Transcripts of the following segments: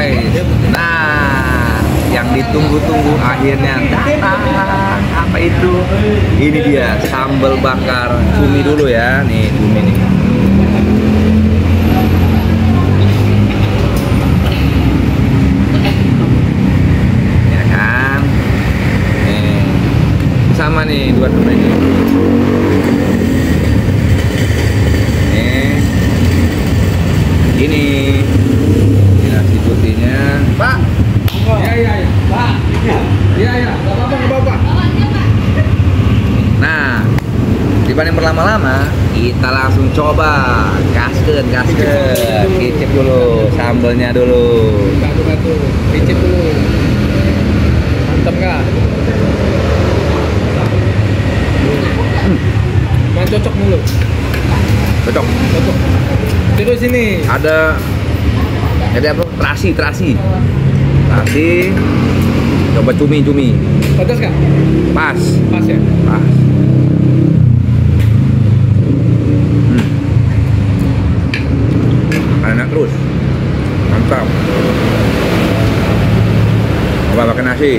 guys. Nah, yang ditunggu-tunggu akhirnya datang. Apa itu? Ini dia sambal bakar cumi dulu ya. Nih, cumi nih. Ya kan? Nih. Sama nih dua cumi ini. Daripada berlama-lama, kita langsung coba gasket, kicip dulu, sambelnya dulu. Batu-batu, kicip dulu. Mantap nggak? Mau cocok dulu. Cocok. Terus ini ada, jadi apa? Terasi. Coba cumi. Pedas nggak? Pas ya. Pas. Terus mantap, coba pakai nasi.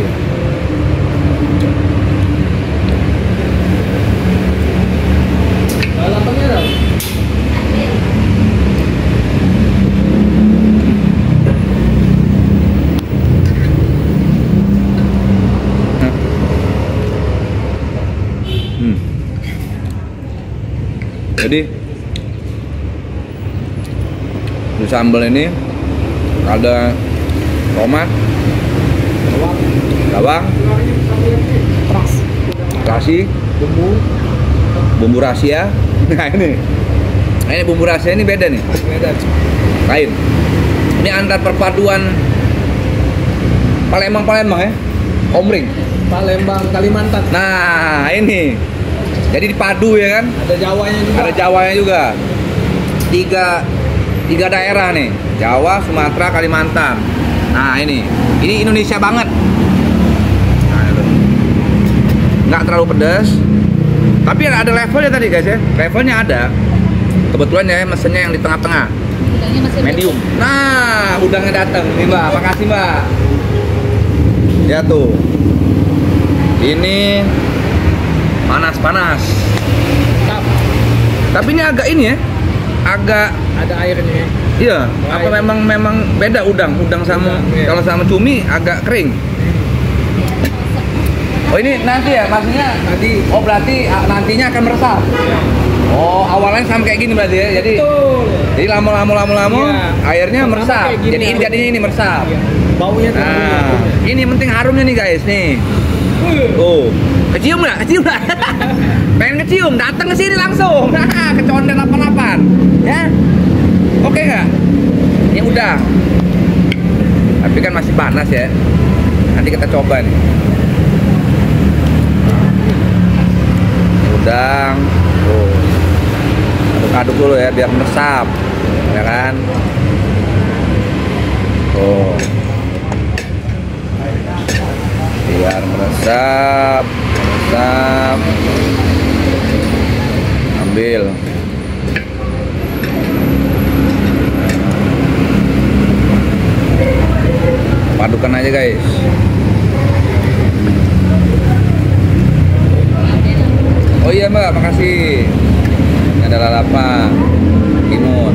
Jadi di sambal ini ada tomat, bawang, terasi, bumbu rahasia. Nah ini bumbu rahasia ini beda nih. Lain. Ini antara perpaduan Palembang ya, Omring. Palembang Kalimantan. Nah ini. Jadi dipadu ya kan? Ada Jawanya juga. Tiga daerah nih, Jawa, Sumatera, Kalimantan. Nah ini Indonesia banget. Nah, nggak terlalu pedas, tapi ada levelnya tadi guys ya. Levelnya ada. Kebetulan ya mesennya yang di tengah-tengah. Medium. Nah udangnya datang nih mbak, makasih mbak. Ya tuh, ini panas. Tapi ini agak ini ya. Agak ada airnya. Iya, apa air. memang beda udang sama udang, kalau sama cumi agak kering. Oh ini nanti ya maksudnya nanti. Oh berarti nantinya akan meresap. Ya. Oh awalnya sama kayak gini berarti ya. Jadi betul. Jadi lama-lama ya. Airnya meresap. Jadi jadinya ini meresap. Ya. Baunya tuh. Nah, ini penting harumnya nih guys nih. Oh, kecium nggak? Pengen kecium, datang ke sini langsung. Nah, ke Condet 88. Ya. Oke nggak? Ini udah. Tapi kan masih panas ya. Nanti kita coba nih. Udang. Oh. Aduk-aduk dulu ya biar meresap. Ya kan? Oh. Biar meresap. Ambil. Padukan aja guys. Oh iya mbak, makasih. Ini ada lalapan timun.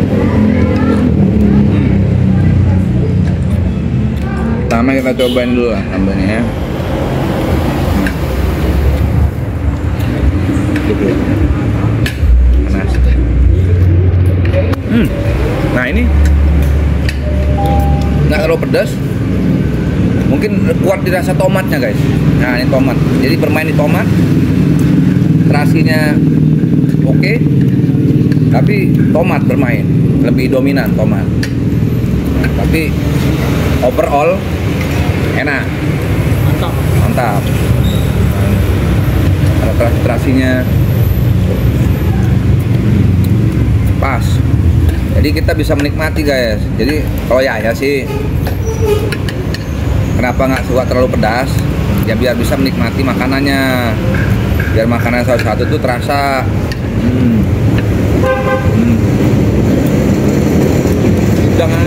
Pertama kita cobain dulu lah tambahnya ya. Panas. Nah ini nggak terlalu pedas, mungkin kuat dirasa tomatnya guys. Nah ini tomat, jadi bermain di tomat, terasinya oke, tapi tomat bermain lebih dominan tomat. Nah, tapi overall enak, mantap. Terasinya pas, jadi kita bisa menikmati guys. Jadi kalau ya sih kenapa nggak suka terlalu pedas ya, biar bisa menikmati makanannya, biar makanan satu-satu itu terasa. Jangan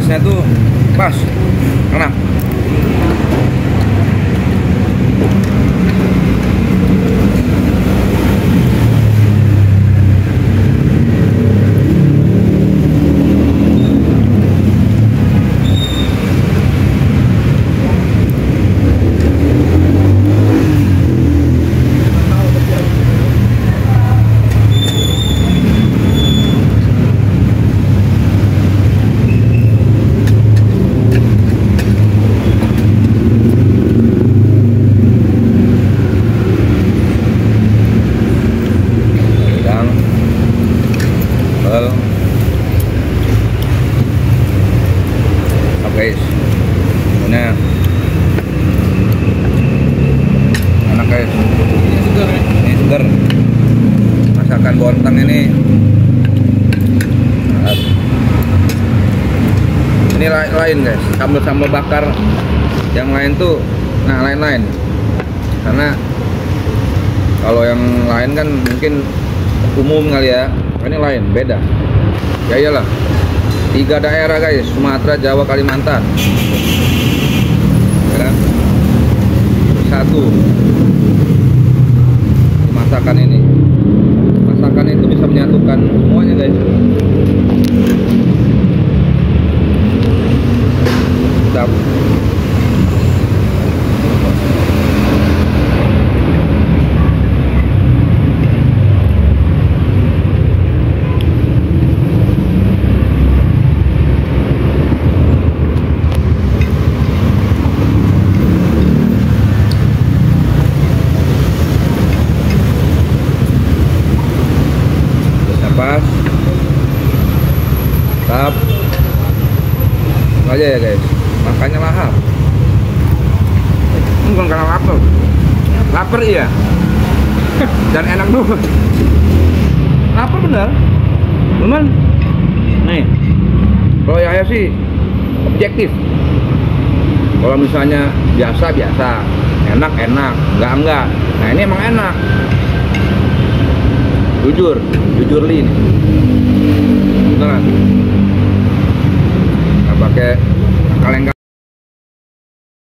pedasnya tuh pas, enak. Masakan bontang ini lain guys, sambal-sambal bakar yang lain tuh, nah lain-lain, karena kalau yang lain kan mungkin umum kali ya, ini lain, beda ya. Iyalah, 3 daerah guys, Sumatera, Jawa, Kalimantan ya, satu masakan ini. Masakan itu bisa menyatukan semuanya guys. Sedap. Lahap aja ya guys, makanya lahap. Bukan karena lapar, lapar iya, dan enak dulu. Lapar bener, cuman nih kalau saya sih objektif. Kalau misalnya biasa, enak, enggak. Nah ini emang enak, jujur li ini. Beneran. Pakai kaleng.